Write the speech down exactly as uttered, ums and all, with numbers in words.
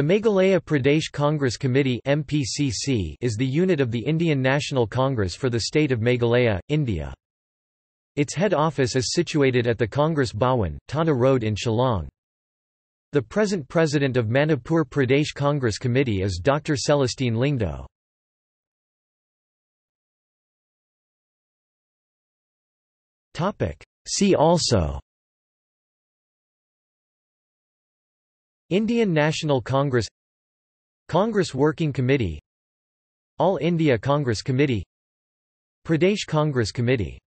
The Meghalaya Pradesh Congress Committee (M P C C) is the unit of the Indian National Congress for the state of Meghalaya, India. Its head office is situated at the Congress Bhawan, Thana Road in Shillong. The present president of Manipur Pradesh Congress Committee is Doctor Celestine Lyngdoh. See also: Indian National Congress, Congress Working Committee, All India Congress Committee, Pradesh Congress Committee.